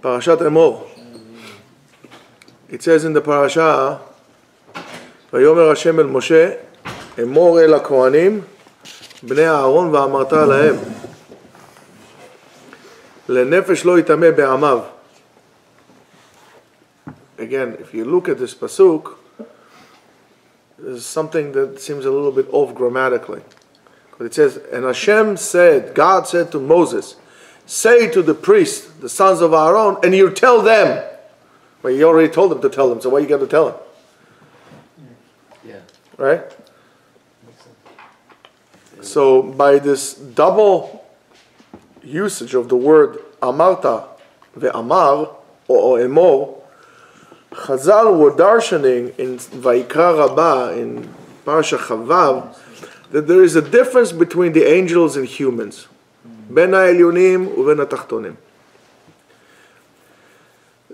Parashat Emor. It says in the parasha, "Vayomer Hashem el Moshe, Emor el Kohanim, Bnei Aaron va'amarta lahem, lenefesh lo yitameh be'amav." Again, if you look at this pasuk, there's something that seems a little bit off grammatically. It says, and Hashem said, God said to Moses, say to the priests, the sons of Aaron, and you tell them. Well, you already told them to tell them, so why you got to tell them? Yeah. Right? So by this double usage of the word amarta ve'amar, or emor, Chazal were darshaning in Vayikra Rabbah, in Parsha Chavav, that there is a difference between the angels and humans. Ben ha'elyonim u'ben ha'tachtonim.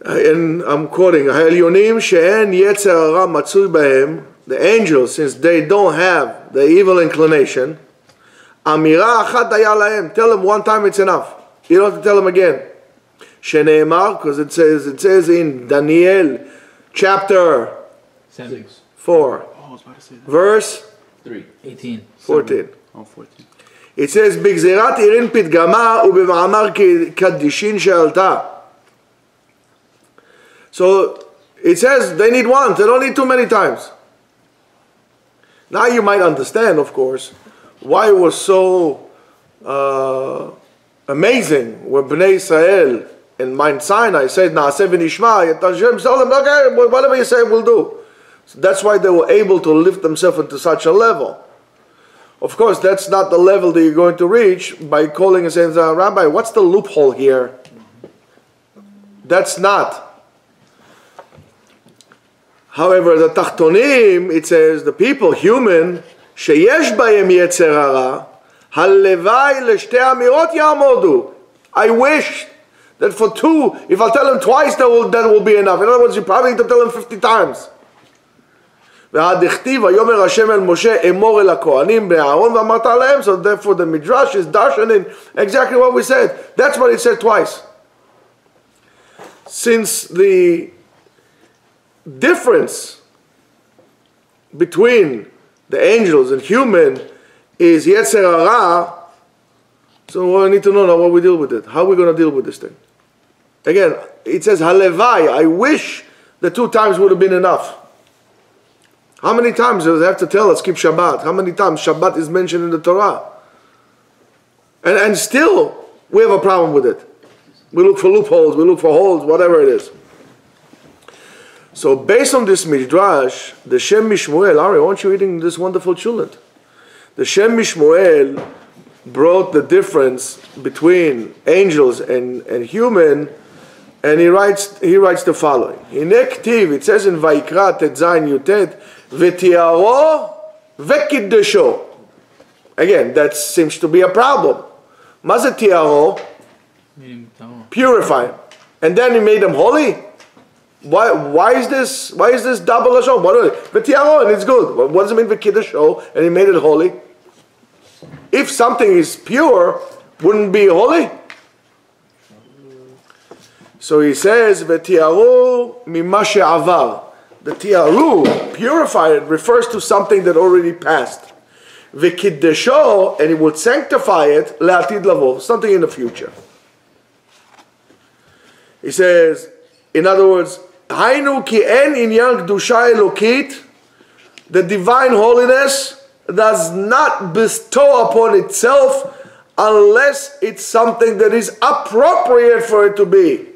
And I'm quoting, ha'elyonim she'en yetzer ha'ra matzui bahem, the angels, since they don't have the evil inclination, amira achat haya lahem, tell them one time it's enough. You don't have to tell them again. She'ne'emar, because it says in Daniel chapter 4, verse 14. Oh, 14. It says, "Bigzerat irin pitgama ubevamar kadishin shealta." So it says they need once; they don't need too many times. Now you might understand, of course, why it was so amazing when Bnei Israel and Mount Sinai said, "Naaseh v'nishma." Hashem told them, "Okay, whatever you say, we'll do." So that's why they were able to lift themselves into such a level. Of course, that's not the level that you're going to reach by calling and saying, Rabbi, what's the loophole here? That's not. However, the Tachtonim, it says, the people, human, sheyesh bayem yetzer hara, halevai leshte amirot yamodu. I wish that for two, if I'll tell them twice, that will be enough. In other words, you probably need to tell them 50 times. So therefore the Midrash is darshaning exactly what we said. That's what it said twice. Since the difference between the angels and human is Yetzer HaRa, so we need to know now what we deal with it. How are we going to deal with this thing? Again, it says Halevai, I wish the two times would have been enough. How many times do they have to tell us, keep Shabbat? How many times Shabbat is mentioned in the Torah? And still, we have a problem with it. We look for loopholes, we look for holes, whatever it is. So based on this Midrash, the Shem Mishmuel, Ari, aren't you eating this wonderful chulet? The Shem Mishmuel brought the difference between angels and human, and he writes the following. It says in Vayikra Tetzayin Yutet, V'tiaro v'kiddesho. Again, that seems to be a problem. Mazeh tiaro, purify him, and then he made them holy. Why is this? Why is this double lashon? V'tiaro, and it's good. What does it mean v'kiddesho? And he made it holy. If something is pure, wouldn't be holy. So he says v'tiaro mima she'avar. The tiaru, purified, refers to something that already passed. V'kiddesho, and he would sanctify it, le'atid lavo, something in the future. He says, in other words, hainu ki en inyan kedusha elokit, the divine holiness does not bestow upon itself unless it's something that is appropriate for it to be.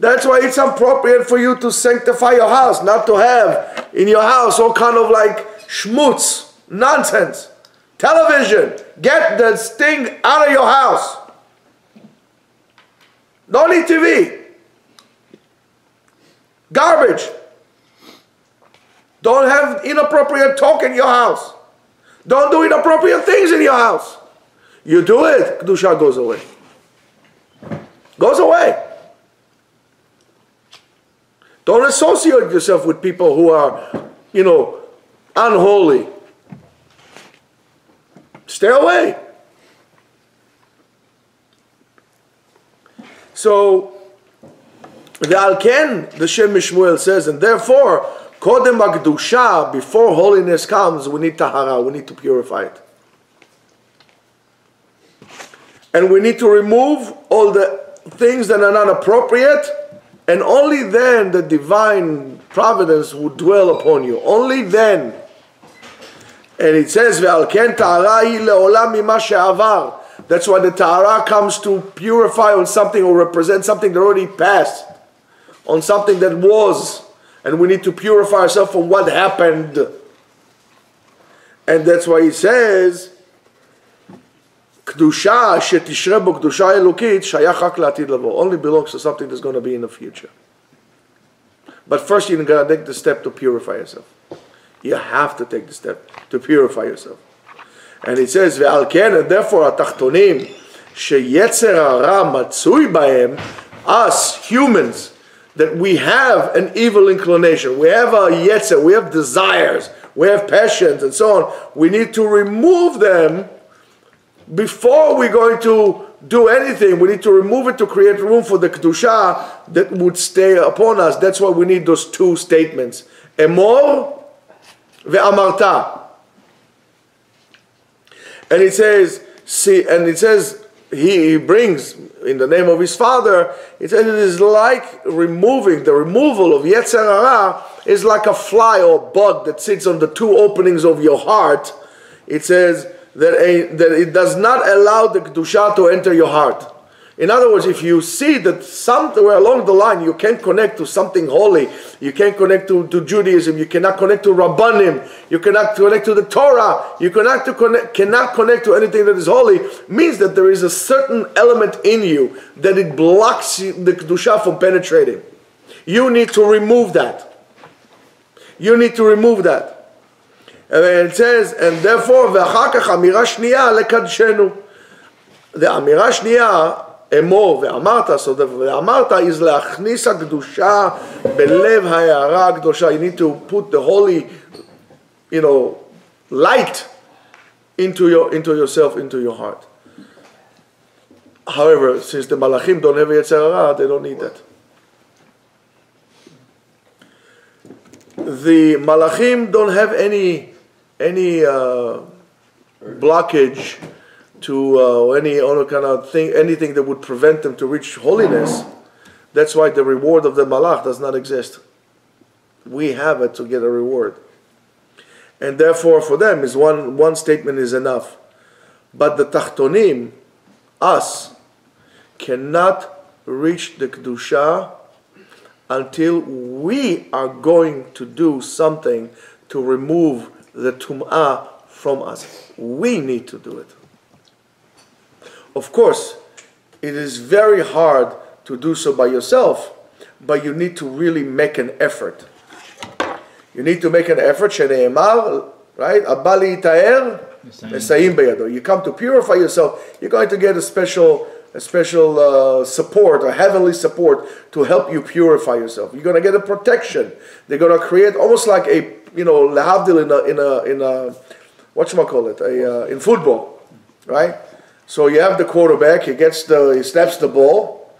That's why it's appropriate for you to sanctify your house, not to have in your house all kind of like schmutz, nonsense, television. Get this thing out of your house. Don't need TV. Garbage. Don't have inappropriate talk in your house. Don't do inappropriate things in your house. You do it, Kedusha goes away. Goes away. Don't associate yourself with people who are, you know, unholy. Stay away. So Ve'al ken, the Shem Mishmuel says, and therefore, kodem ha'kedusha, before holiness comes, we need tahara, we need to purify it. And we need to remove all the things that are not appropriate, and only then the divine providence would dwell upon you. Only then. And it says, ve'al ken tahara hi le'olam mima she'avar. That's why the tahara comes to purify on something or represent something that already passed, on something that was, and we need to purify ourselves from what happened. And that's why he says, Kedusha shetishre bo kedusha elokit shayach rak la'atid lavo, only belongs to something that's going to be in the future. But first you're going to take the step to purify yourself. You have to take the step to purify yourself. And it says, ve'al ken, and therefore, Tachtonim sheyetzer hara matzui bahem, us humans, that we have an evil inclination. We have a yetzer, we have desires, we have passions, and so on. We need to remove them before we're going to do anything. We need to remove it to create room for the Kedusha that would stay upon us. That's why we need those two statements. Emor ve'amarta. And it says, see, and it says, he brings in the name of his father. It says it is like removing, the removal of Yetzer HaRa is like a fly or bug that sits on the two openings of your heart. It says that it does not allow the Kedusha to enter your heart. In other words, if you see that somewhere along the line you can't connect to something holy, you can't connect to Judaism, you cannot connect to Rabbanim, you cannot connect to the Torah, you cannot connect to anything that is holy, means that there is a certain element in you that it blocks the Kedusha from penetrating. You need to remove that. You need to remove that. And it says, and therefore, v'achar kach amira shniya lekadshenu. The amira shniya, אמור ואמרת, so the ואמרת is להכניס הקדושה בלב ההערה הקדושה. You need to put the holy, you know, light into yourself, into your heart. However, since the Malachim don't have Yetzer Hara, they don't need that. The Malachim don't have any blockage to any other kind of thing, anything that would prevent them to reach holiness. That's why the reward of the Malach does not exist. We have it to get a reward. And therefore for them is one statement is enough. But the Tachtonim, us, cannot reach the Kedusha until we are going to do something to remove the Tum'ah from us. We need to do it. Of course, it is very hard to do so by yourself, but you need to really make an effort. You need to make an effort, right? You come to purify yourself, you're going to get a special support, a heavenly support to help you purify yourself. You're going to get a protection. They're going to create almost like a, you know, lahavdil in a whatchamacallit, in football, right? So you have the quarterback, he snaps the ball,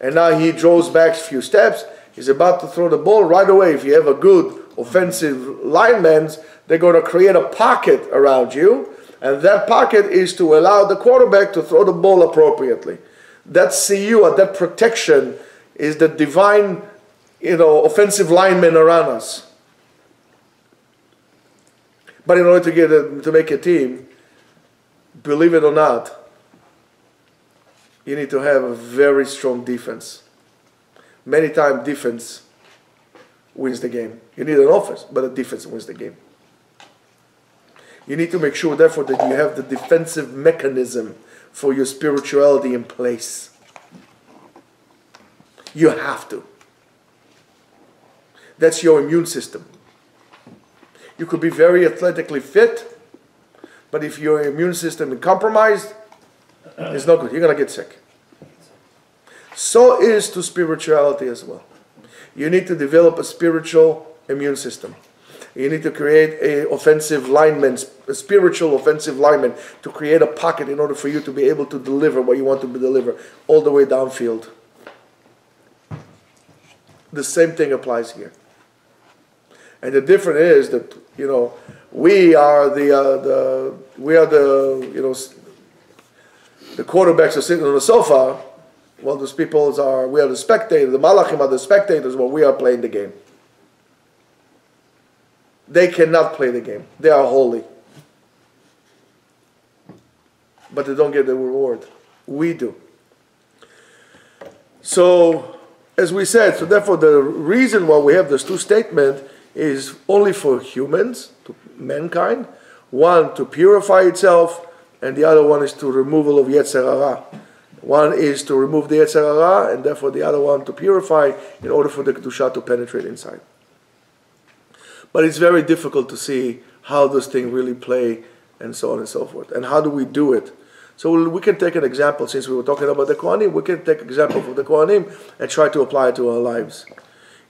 and now he draws back a few steps. He's about to throw the ball right away. If you have a good offensive lineman, they're going to create a pocket around you, and that pocket is to allow the quarterback to throw the ball appropriately. That siyua, that protection, is the divine, you know, offensive lineman around us. But in order to make a team, believe it or not, you need to have a very strong defense. Many times defense wins the game. You need an offense, but a defense wins the game. You need to make sure, therefore, that you have the defensive mechanism for your spirituality in place. You have to. That's your immune system. You could be very athletically fit, but if your immune system is compromised, it's not good. You're going to get sick. So is to spirituality as well. You need to develop a spiritual immune system. You need to create a spiritual offensive lineman to create a pocket in order for you to be able to deliver what you want to deliver all the way downfield. The same thing applies here. And the difference is that, you know, we are the quarterbacks are sitting on the sofa, while those people are, we are the spectators, the malachim are the spectators while we are playing the game. They cannot play the game. They are holy. But they don't get the reward. We do. So, as we said, so therefore the reason why we have this two statement is only for humans, to mankind. One, to purify itself, and the other one is to removal of Yetzer HaRa. One is to remove the Yetzer HaRa, and therefore the other one to purify in order for the Kedusha to penetrate inside. But it's very difficult to see how this thing really play and so on and so forth. And how do we do it? So we can take an example, since we were talking about the Kohanim, we can take an example from the Kohanim and try to apply it to our lives.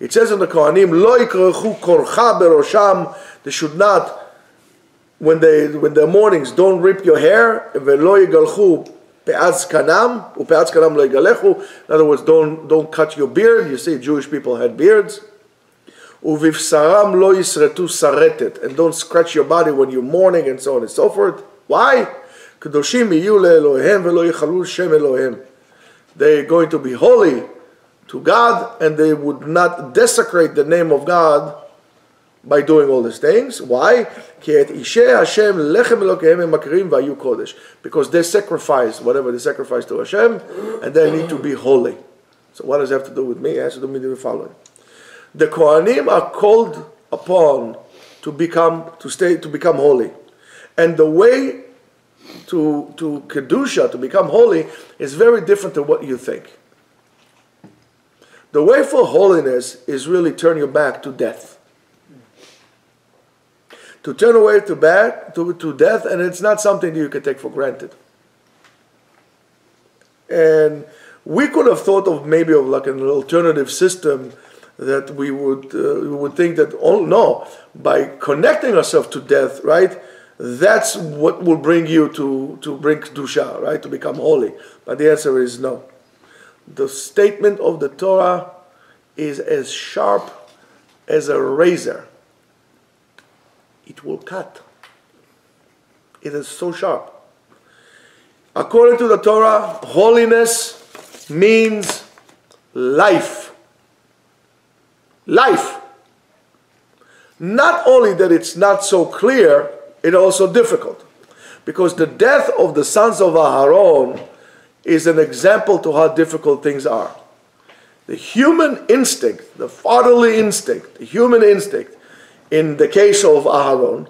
It says in the Kohanim, Lo yikrechu korcha berosham, they should not, when the mornings, don't rip your hair, ve'lo yigalchu pe'az kanam, u'pe'az kanam lo yigalechu, in other words, don't cut your beard. You see, Jewish people had beards. Uvivsaram lo yisretu saretet, and don't scratch your body when you're mourning and so on and so forth. Why? Kedoshim yiyu leElohem velo yichalu shem Elohem. They're going to be holy to God, and they would not desecrate the name of God by doing all these things. Why? Ki et ishei Hashem lechem Elokehem hem makrim vayu kodesh. Because they sacrifice whatever they sacrifice to Hashem, and they need to be holy. So what does it have to do with me? It has to do with the following. The Kohanim are called upon to become holy, and the way to Kedusha, to become holy, is very different than what you think. The way for holiness is really turn your back to death, to turn away to death, and it's not something that you can take for granted. And we could have thought of maybe of like an alternative system, that we would think that, oh no, by connecting ourselves to death, right, that's what will bring you to bring Kedusha, right, to become holy. But the answer is no. The statement of the Torah is as sharp as a razor. It will cut. It is so sharp. According to the Torah, holiness means life. Life. Not only that it's not so clear, it's also difficult. Because the death of the sons of Aharon is an example to how difficult things are. The human instinct, the fatherly instinct, the human instinct, in the case of Aharon,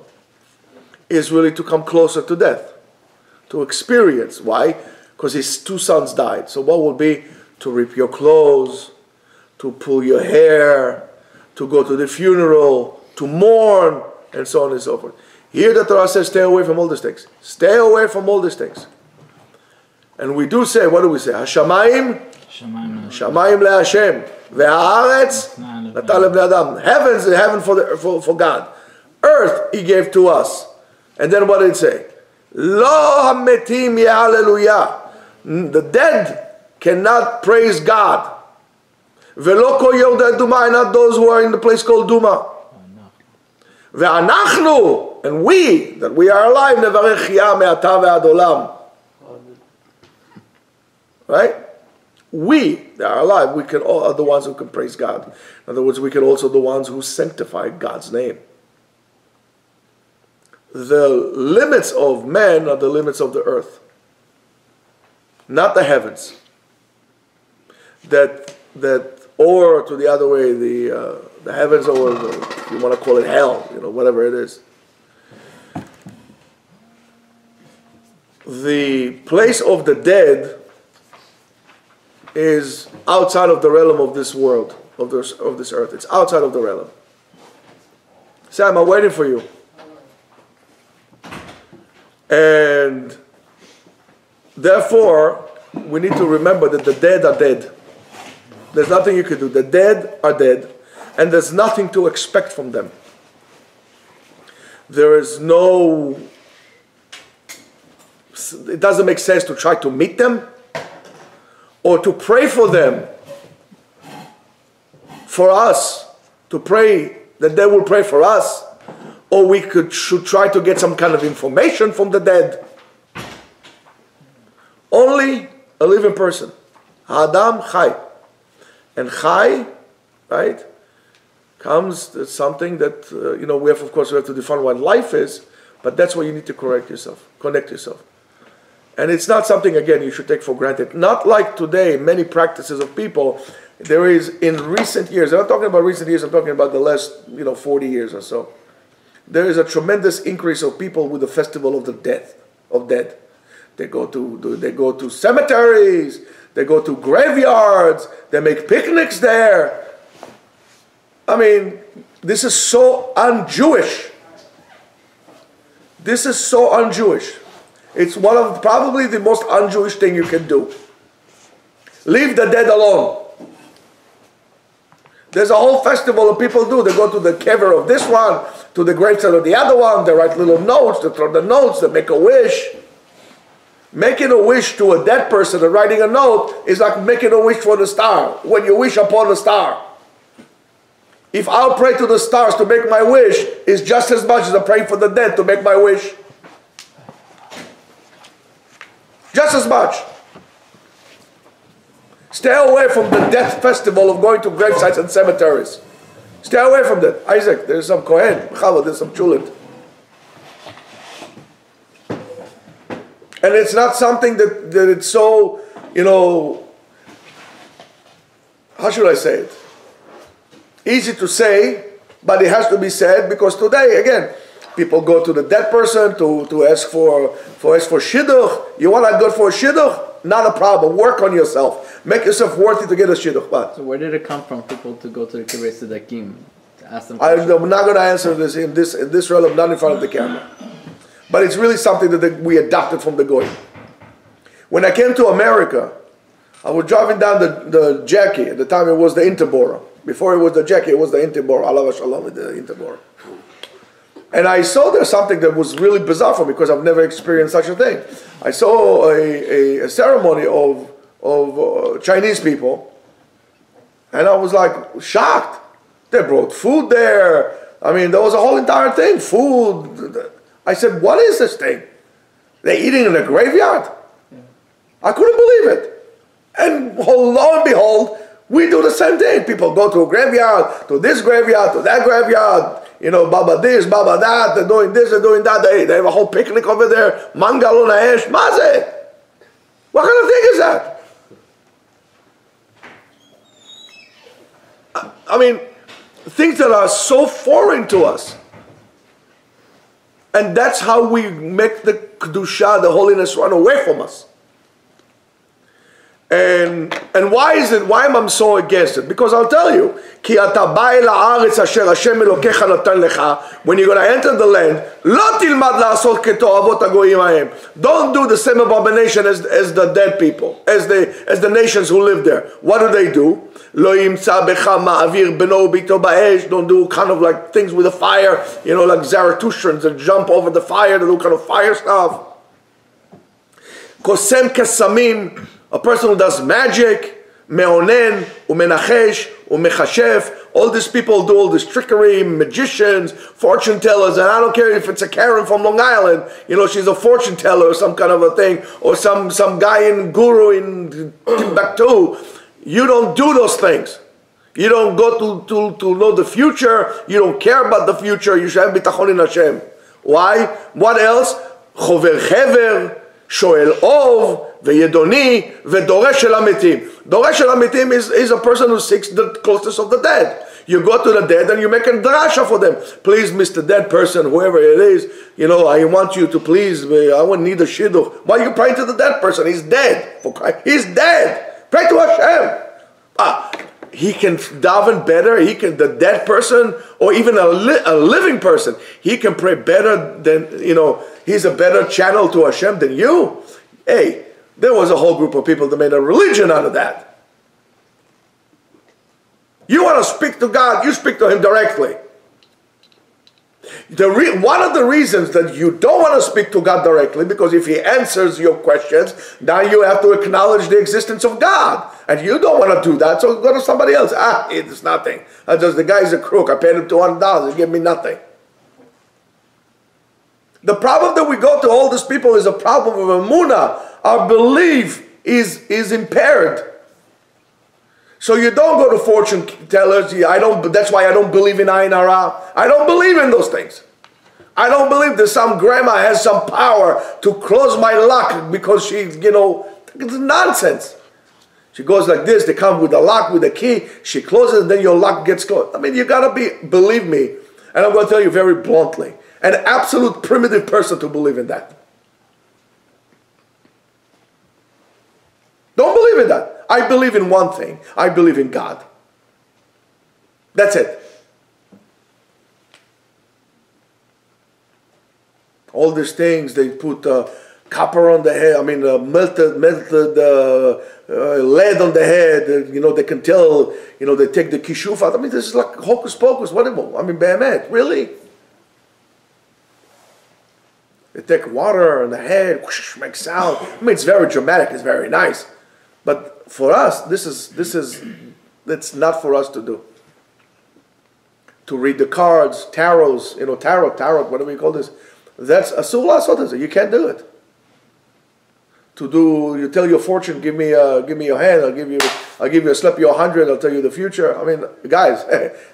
is really to come closer to death, to experience. Why? Because his two sons died. So what would be to rip your clothes, to pull your hair, to go to the funeral, to mourn, and so on and so forth. Here the Torah says, stay away from all these things. Stay away from all these things. And we do say, what do we say? Hashamayim, Shamayim leHashem, ve'haaretz natan lebnei adam. Heavens is heaven for God. Earth He gave to us. And then what did it say? Lo hametim ye'halleluyah. The dead cannot praise God. Ve'lo kol yordei Duma, and not those who are in the place called Duma. Ve'anachnu, and we, that we are alive, nevarech hiyah me'ata ve'ad olam. Right? We that are alive, we can all are the ones who can praise God. In other words, we can also the ones who sanctify God's name. The limits of man are the limits of the earth, not the heavens. That or to the other way, the heavens, or the, you want to call it hell, you know, whatever it is. The place of the dead is outside of the realm of this world, of this earth. It's outside of the realm. Sam, I'm waiting for you. And therefore, we need to remember that the dead are dead. There's nothing you can do. The dead are dead, and there's nothing to expect from them. There is no... It doesn't make sense to try to meet them or to pray for them. for us, to pray that they will pray for us, or we should try to get some kind of information from the dead. Only a living person. Adam Chai. And Chai, right, comes to something that, you know, we have to define what life is, but that's where you need to connect yourself. And it's not something, again, you should take for granted. Not like today, many practices of people, there is in recent years, I'm not talking about recent years, I'm talking about the last, 40 years or so, there is a tremendous increase of people with the festival of the death, of dead. They go to cemeteries, they go to graveyards, they make picnics there. I mean, this is so un-Jewish. This is so un-Jewish. It's one of probably the most un-Jewish thing you can do. Leave the dead alone. There's a whole festival of people do. They go to the kever of this one, to the gravesite of the other one. They write little notes. They throw the notes. They make a wish. Making a wish to a dead person and writing a note is like making a wish for the star. When you wish upon a star. If I'll pray to the stars to make my wish, it's just as much as I pray for the dead to make my wish. Just as much. Stay away from the death festival of going to gravesites and cemeteries. Stay away from that. Isaac, there's some Kohen. Chava, there's some Chulit. And it's not something that it's so, how should I say it? Easy to say, but it has to be said, because today, again, people go to the dead person to ask for shidduch. You want to go for a shidduch? Not a problem. Work on yourself. Make yourself worthy to get a shidduch. But so where did it come from? People to go to the kibbutz tzedakiyim to ask them. I'm not going to answer this in this realm, not in front of the camera. But it's really something that we adopted from the goyim. When I came to America, I was driving down the Jackie. At the time, it was the Interboro. Before it was the Jackie, it was the Interboro. Alav Shalom, the Interboro. And I saw there something that was really bizarre for me because I've never experienced such a thing. I saw a ceremony of Chinese people, and I was like shocked. They brought food there. I mean, there was a whole entire thing, food. I said, what is this thing? They're eating in a graveyard? Yeah. I couldn't believe it. And lo and behold, we do the same thing. People go to a graveyard, to this graveyard, to that graveyard. Baba this, Baba that, they're doing this, they're doing that, they have a whole picnic over there, mangal on a ash, mazeh. What kind of thing is that? I mean, things that are so foreign to us. And that's how we make the Kedusha, the holiness, run away from us. And why is it? Why am I so against it? Because I'll tell you, when you're going to enter the land, don't do the same abomination as the dead people, as the nations who live there. What do they do? Don't do kind of like things with the fire, like Zarathustrians that jump over the fire, they do kind of fire stuff. Kosem kesamim. A person who does magic, meonen, umenachesh, umechashef, all these people do all this trickery, magicians, fortune tellers, and I don't care if it's a Karen from Long Island, she's a fortune teller or some kind of a thing, or some guy in guru in Timbuktu. You don't do those things. You don't go to know the future, you don't care about the future, you should have bitachon in Hashem. Why? What else? Chover chever, shoel ov, V'yedoni v'doresh el hamitim. Doresh el hamitim is a person who seeks the closest of the dead. You go to the dead and you make a drasha for them. Please, Mr. Dead Person, whoever it is, I want you to please, I won't need a shidduch. Why are you praying to the dead person? He's dead. For Christ. He's dead. Pray to Hashem. He can daven better. The dead person, or even a living person, he can pray better than, he's a better channel to Hashem than you. Hey, there was a whole group of people that made a religion out of that. You want to speak to God, you speak to Him directly. One of the reasons that you don't want to speak to God directly, because if he answers your questions, now you have to acknowledge the existence of God. And you don't want to do that, so go to somebody else. Ah, it's nothing. Just the guy's a crook. I paid him $200. He gave me nothing. The problem that we go to all these people is a problem of emunah. Our belief is impaired. So you don't go to fortune tellers. That's why I don't believe in Ayin Hara. I don't believe in those things. I don't believe that some grandma has some power to close my luck because she, it's nonsense. She goes like this. They come with a lock, with a key. She closes, and then your lock gets closed. I mean, you gotta believe me. And I'm gonna tell you very bluntly, an absolute primitive person to believe in that. Don't believe in that. I believe in one thing. I believe in God. That's it. All these things, they put copper on the head, melted lead on the head, they can tell, they take the kishuf out. I mean, this is like hocus pocus, whatever. I mean, behemet, really? They take water on the head, whoosh, makes sound. I mean, it's very dramatic, it's very nice. But for us, that's not for us to do. To read the cards, tarots, tarot, whatever you call this. That's asur lasot. You can't do it. You tell your fortune, give me your hand, I'll slap you 100, I'll tell you the future. I mean, guys,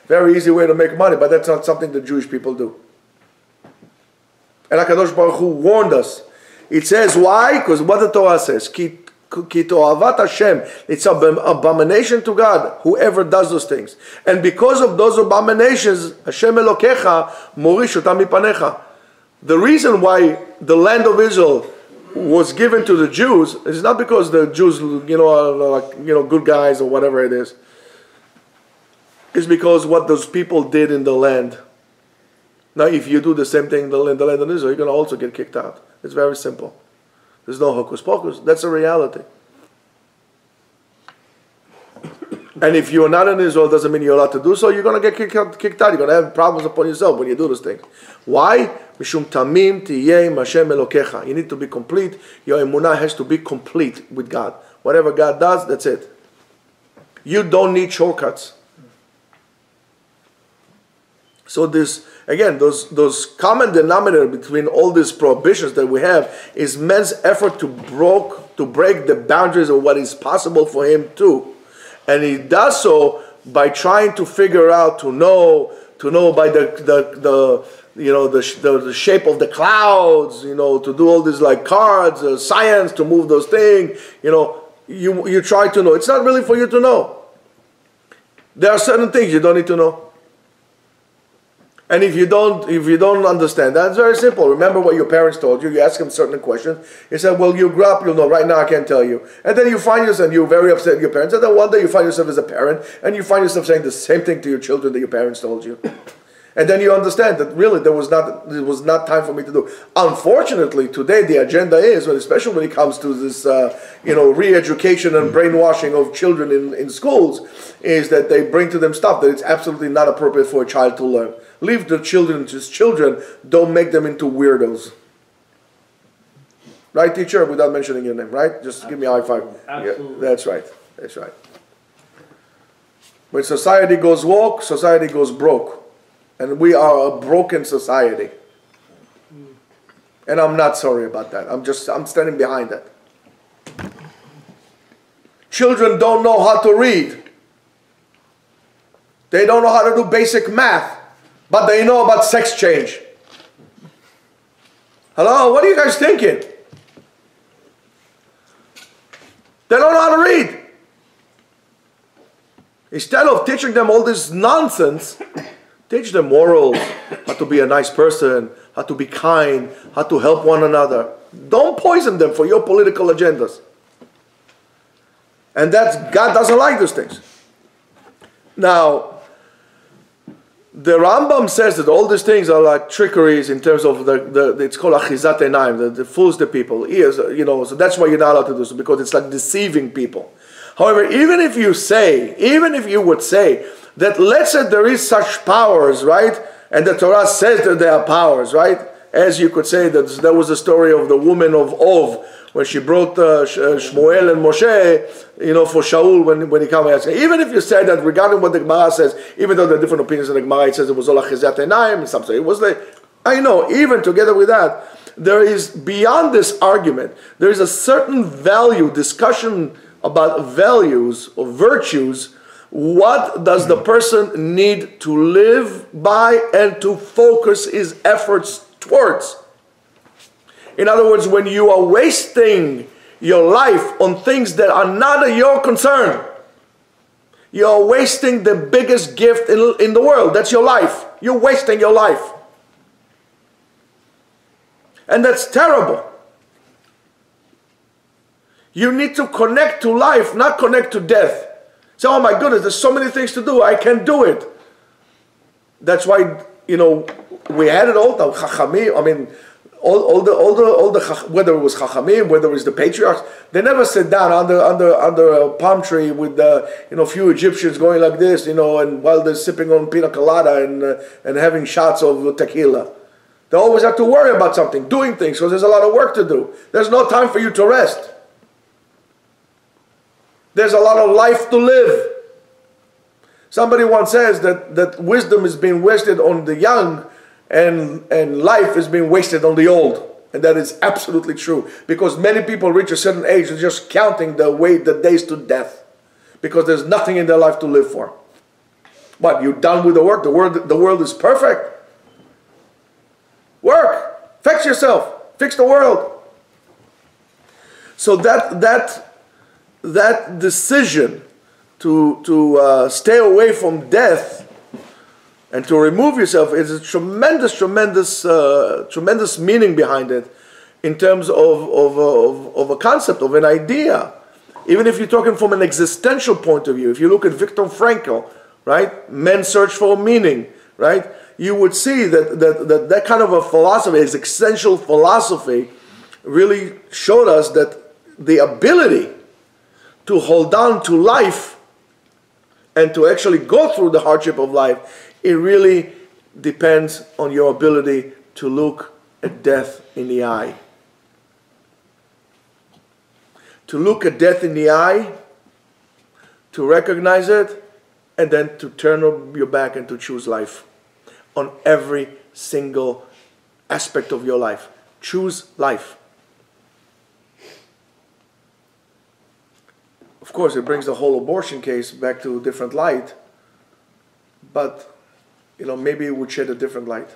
very easy way to make money, but that's not something the Jewish people do. And HaKadosh Baruch Hu warned us. It says why? Because what the Torah says, it's an abomination to God, whoever does those things. And because of those abominations, Hashem Elokecha morish otam mipanecha. The reason why the land of Israel was given to the Jews is not because the Jews, good guys or whatever it is. It's because what those people did in the land. Now, if you do the same thing in the land of Israel, you're going to also get kicked out. It's very simple. There's no hocus pocus. That's a reality. And if you're not in Israel, it doesn't mean you're allowed to do so. You're going to get kicked out. You're going to have problems upon yourself when you do those things. Why? Mishum tamim tiyeh Hashem Elokecha. You need to be complete. Your emunah has to be complete with God. Whatever God does, that's it. You don't need shortcuts. So this, again, those common denominator between all these prohibitions that we have is man's effort to break the boundaries of what is possible for him too. And he does so by trying to figure out, to know by the shape of the clouds, to do all these like cards, science, to move those things, you try to know. It's not really for you to know. There are certain things you don't need to know. And if you don't understand that, it's very simple. Remember what your parents told you. You ask them certain questions. You said, well, you grew up, you'll know. Right now, I can't tell you. And then you find yourself, you're very upset with your parents. And then one day you find yourself as a parent, and you find yourself saying the same thing to your children that your parents told you. And then you understand that really it was not time for me to do. Unfortunately, today the agenda is, especially when it comes to this, re-education and brainwashing of children in schools, is that they bring to them stuff that it's absolutely not appropriate for a child to learn. Leave the children to children. Don't make them into weirdos. Right, teacher? Without mentioning your name, right? Just absolutely. Give me a high five. Absolutely. Yeah, that's right. That's right. When society goes woke, society goes broke. And we are a broken society. And I'm not sorry about that. I'm standing behind that. Children don't know how to read. They don't know how to do basic math. But they know about sex change. Hello, what are you guys thinking? They don't know how to read. Instead of teaching them all this nonsense, teach them morals, how to be a nice person, how to be kind, how to help one another. Don't poison them for your political agendas. And God doesn't like those things. Now, the Rambam says that all these things are like trickeries in terms of it's called achizat enaim, that fools the people, so that's why you're not allowed to do so, because it's like deceiving people. However, even if you would say that let's say there is such powers, right? And the Torah says that there are powers, right? As you could say that there was a story of the woman of Ov, when she brought Shmuel and Moshe, you know, for Shaul when he came and asked. Even if you say that regarding what the Gemara says, even though there are different opinions in the Gemara, it says it was all Achizat Enayim and something. It was like, I know, even together with that, there is, beyond this argument, there is a certain value, discussion about values or virtues. What does the person need to live by and to focus his efforts towards? In other words, when you are wasting your life on things that are not your concern, you are wasting the biggest gift in the world. That's your life. You're wasting your life. And that's terrible. You need to connect to life, not connect to death. Say, oh my goodness, there's so many things to do, I can't do it. That's why, you know, we had it all, the Chachamim, I mean, all the whether it was Chachamim, whether it was the patriarchs, they never sat down under a palm tree with, you know, few Egyptians going like this, you know, and while they're sipping on pina colada and having shots of tequila. They always have to worry about something, doing things, because there's a lot of work to do. There's no time for you to rest. There's a lot of life to live. Somebody once says that wisdom is being wasted on the young and life is being wasted on the old. And that is absolutely true. Because many people reach a certain age and just counting the days to death. Because there's nothing in their life to live for. But you're done with the work. The world is perfect. Work. Fix yourself. Fix the world. So that decision to stay away from death and to remove yourself is a tremendous meaning behind it in terms of a concept, of an idea. Even if you're talking from an existential point of view, if you look at Viktor Frankl, right, Man's Search for Meaning, right, you would see that kind of a philosophy, his existential philosophy, really showed us that the ability to hold on to life and to actually go through the hardship of life, it really depends on your ability to look at death in the eye. To look at death in the eye, to recognize it, and then to turn your back and to choose life on every single aspect of your life. Choose life. Of course, it brings the whole abortion case back to a different light, but, you know, maybe it would shed a different light.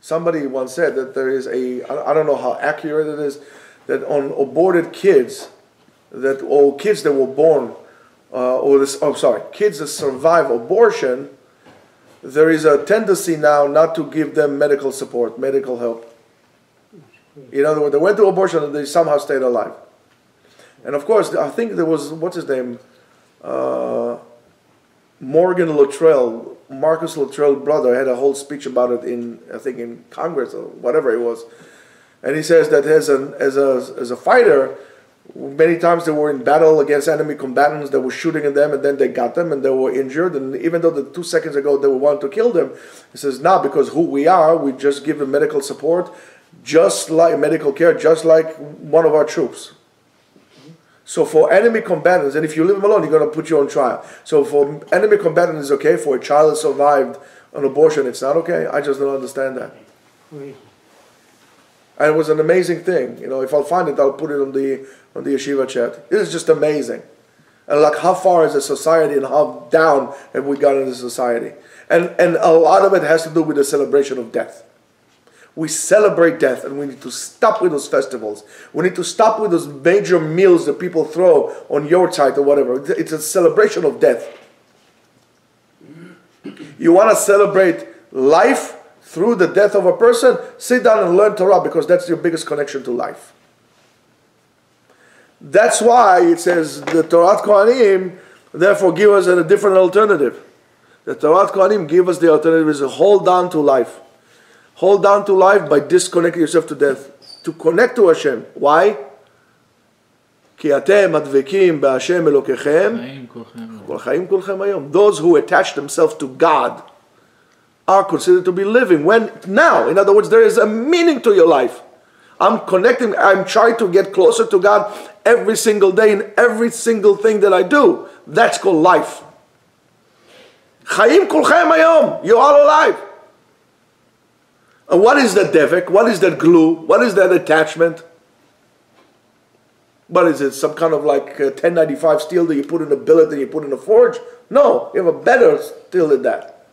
Somebody once said that there is I don't know how accurate it is, that on aborted kids, or kids that were born, kids that survive abortion, there is a tendency now not to give them medical support, medical help. In other words, they went through abortion and they somehow stayed alive. And of course, I think there was, what's his name? Morgan Luttrell, Marcus Luttrell's brother, had a whole speech about it I think in Congress or whatever it was. And he says that as a fighter, many times they were in battle against enemy combatants that were shooting at them, and then they got them and they were injured. And even though the 2 seconds ago they were wanting to kill them, he says, nah, because who we are, we just give them medical support, just like medical care, just like one of our troops. So for enemy combatants, and if you leave them alone, you're going to put you on trial. So for enemy combatants, it's okay. For a child that survived an abortion, it's not okay. I just don't understand that. And it was an amazing thing. You know, if I'll find it, I'll put it on the yeshiva chat. It is just amazing. And like, how far is a society and how down have we gotten as a society? And a lot of it has to do with the celebration of death. We celebrate death, and we need to stop with those festivals. We need to stop with those major meals that people throw on your side or whatever. It's a celebration of death. You want to celebrate life through the death of a person? Sit down and learn Torah, because that's your biggest connection to life. That's why it says the Torah Kohanim therefore give us a different alternative. The Torah Kohanim give us the alternative is to hold on to life. Hold on to life by disconnecting yourself to death. To connect to Hashem. Why? Those who attach themselves to God are considered to be living when now. In other words, there is a meaning to your life. I'm connecting, I'm trying to get closer to God every single day in every single thing that I do. That's called life. Chaim kulchem hayom, you're all alive. And what is that devek? What is that glue? What is that attachment? What is it? Some kind of like 1095 steel that you put in a billet and you put in a forge? No, you have a better steel than that.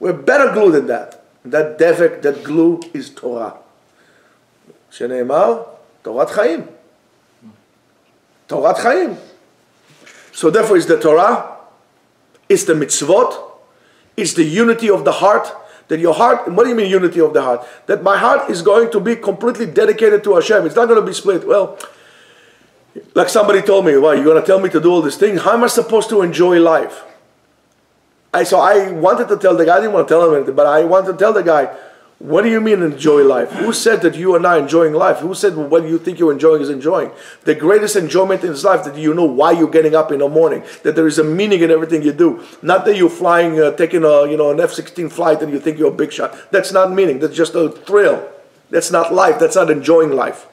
We're better glue than that. That devek, that glue is Torah. Sheneimar, Torat Chaim. Torat Chaim. So therefore it's the Torah, it's the mitzvot, it's the unity of the heart. That your heart, what do you mean unity of the heart? That my heart is going to be completely dedicated to Hashem. It's not going to be split. Well, like somebody told me, well, you're going to tell me to do all these things? How am I supposed to enjoy life? So I wanted to tell the guy, I didn't want to tell him anything, but I wanted to tell the guy, what do you mean enjoy life? Who said that you are not enjoying life? Who said what you think you're enjoying is enjoying? The greatest enjoyment in this life that you know why you're getting up in the morning, that there is a meaning in everything you do. Not that you're flying, taking a, you know, an F-16 flight and you think you're a big shot. That's not meaning. That's just a thrill. That's not life. That's not enjoying life.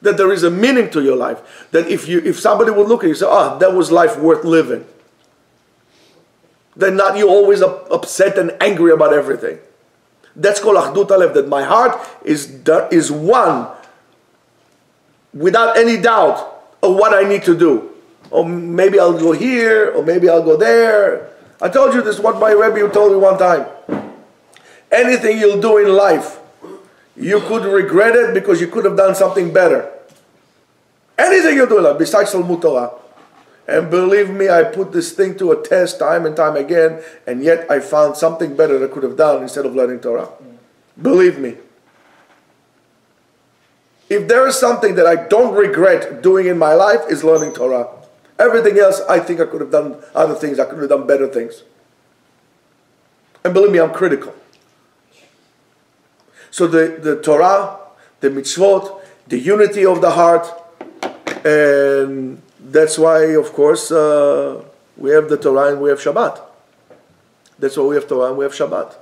That there is a meaning to your life. That if somebody would look at you and say, oh, that was life worth living. Then not you always upset and angry about everything. That's called Achdut Alev, that my heart is one without any doubt of what I need to do. Or maybe I'll go here, or maybe I'll go there. I told you this, what my Rebbe told me one time. Anything you'll do in life, you could regret it because you could have done something better. Anything you do in life, besides Talmud Torah. And believe me, I put this thing to a test time and time again, and yet I found something better that I could have done instead of learning Torah. Believe me. If there is something that I don't regret doing in my life, is learning Torah. Everything else, I think I could have done other things. I could have done better things. And believe me, I'm critical. So the Torah, the mitzvot, the unity of the heart, and that's why, of course, we have the Torah and we have Shabbat. That's why we have Torah and we have Shabbat.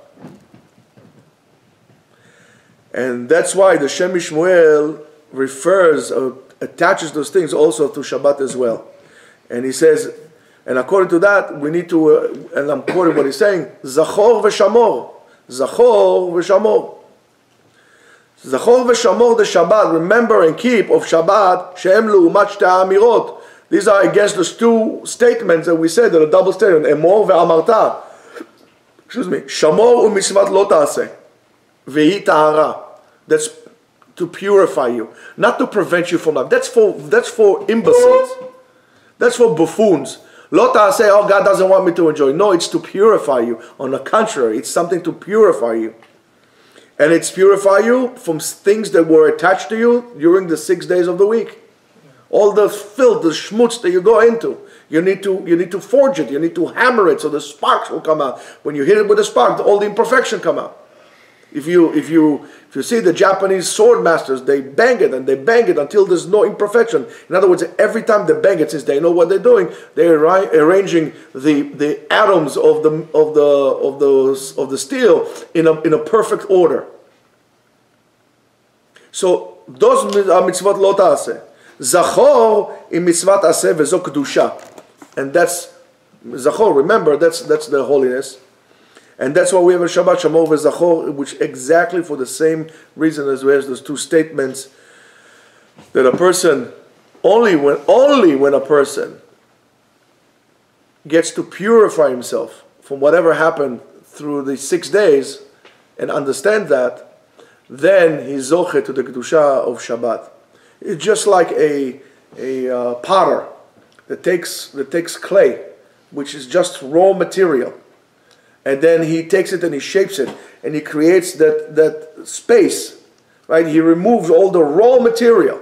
And that's why the Shem Mishmuel refers, attaches those things also to Shabbat as well. And he says, and according to that, we need to, and I'm quoting what he's saying, Zachor ve'Shamor, Zachor ve'Shamor. Zachor ve'Shamor the Shabbat, remember and keep of Shabbat, she'em le'umat shtei amirot. These are against those two statements that we said, that are double statement. Emor ve'amarta. Excuse me. Shamor u'mitzvat lo ta'aseh. Ve'hi tahara. That's to purify you. Not to prevent you from life. That's for imbeciles. That's for buffoons. Lo ta'aseh, oh, God doesn't want me to enjoy. No, it's to purify you. On the contrary, it's something to purify you. And it's purify you from things that were attached to you during the 6 days of the week. All the filth, the schmutz that you go into, you need to forge it, you need to hammer it so the sparks will come out. When you hit it with a spark, all the imperfection come out. If you see the Japanese sword masters, they bang it and they bang it until there's no imperfection. In other words, every time they bang it, since they know what they're doing, they're arranging the atoms of the steel in a perfect order. So those are mitzvot lo ta'aseh. Zachor in mitzvat aseh vezo kedusha, and that's Zachor. Remember, that's the holiness, and that's why we have a Shabbat Shamor veZachor, which exactly for the same reason as we have those two statements. That a person only when a person gets to purify himself from whatever happened through the 6 days, and understand that, then he's zoche to the kedusha of Shabbat. It's just like a potter that takes clay, which is just raw material, and then he takes it and he shapes it and he creates that space, right? He removes all the raw material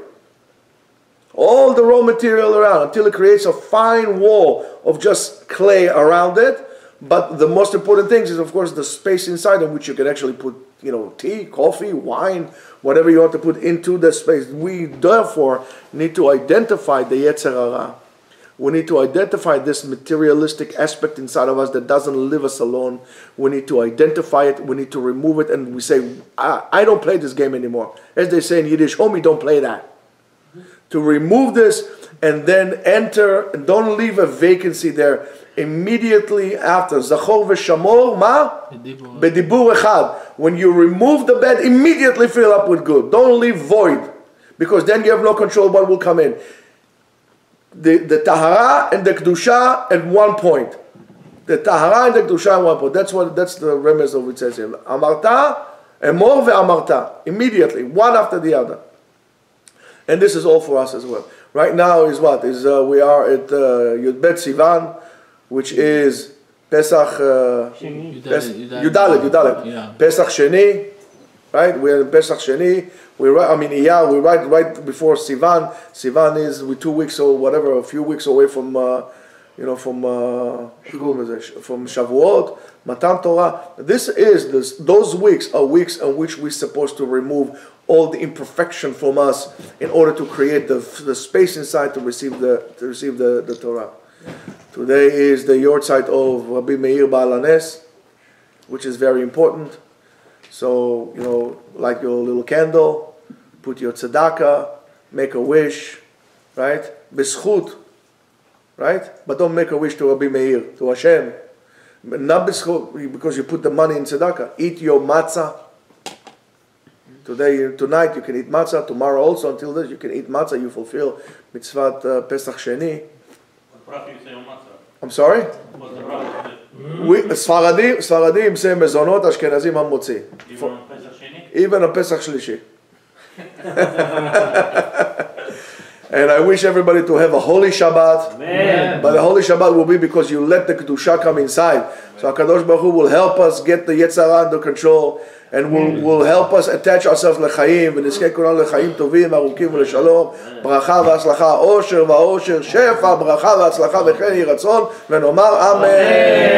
around until it creates a fine wall of just clay around it. But the most important thing is, of course, the space inside, in which you can actually put, you know, tea, coffee, wine, whatever you want to put into the space. We therefore need to identify the Yetzer HaRa We need to identify this materialistic aspect inside of us that doesn't leave us alone. We need to identify it. We need to remove it. And we say, I don't play this game anymore. As they say in Yiddish, homie, don't play that. To remove this and then enter, and don't leave a vacancy there. Immediately after, Zachor v'Shamor, ma? Bedibur echad. When you remove the bed, immediately fill up with good. Don't leave void. Because then you have no control what will come in. The Tahara and the Kedusha at one point. The Tahara and the Kedusha at one point. That's the remez of it says here. Amarta, Emor ve'amarta. Immediately, one after the other. And this is all for us as well. Right now is what? We are at Yudbet Sivan, which is Pesach Sheni. Yudalet. Pesach Sheni. Right? We're in Pesach Sheni. We're right before Sivan. Sivan is we're 2 weeks or whatever, a few weeks away from, from Shavuot, Matan Torah. Those weeks are weeks in which we're supposed to remove all the imperfection from us in order to create the space inside to receive the Torah. Today is the yortzeit of Rabbi Meir Balanes, which is very important. So, light your little candle, put your tzedakah, make a wish, right? Beskhut, right? But don't make a wish to Rabbi Meir, to Hashem. Not Beskhut, because you put the money in tzedakah. Eat your matzah. Tonight you can eat matzah, tomorrow also, until this you can eat matzah, you fulfill mitzvah Pesach Sheni. What do you say on matzah? I'm sorry? What's the problem? Sfaradim say mezonot, Ashkenazim hamotzi. Even on Pesach Sheni? Even on Pesach Shlishi. And I wish everybody to have a holy Shabbat. Amen. But the holy Shabbat will be because you let the Kedusha come inside. Amen. So HaKadosh Baruch Hu will help us get the Yetzer HaRa under control, and will help us attach ourselves l'chaim, v'nizkei kulan l'chaim tovim, arukim v'leshalom, bracha v'aslacha, osher v'osher, shefa, bracha v'aslacha, v'chen yiratzon, v'nomar amen.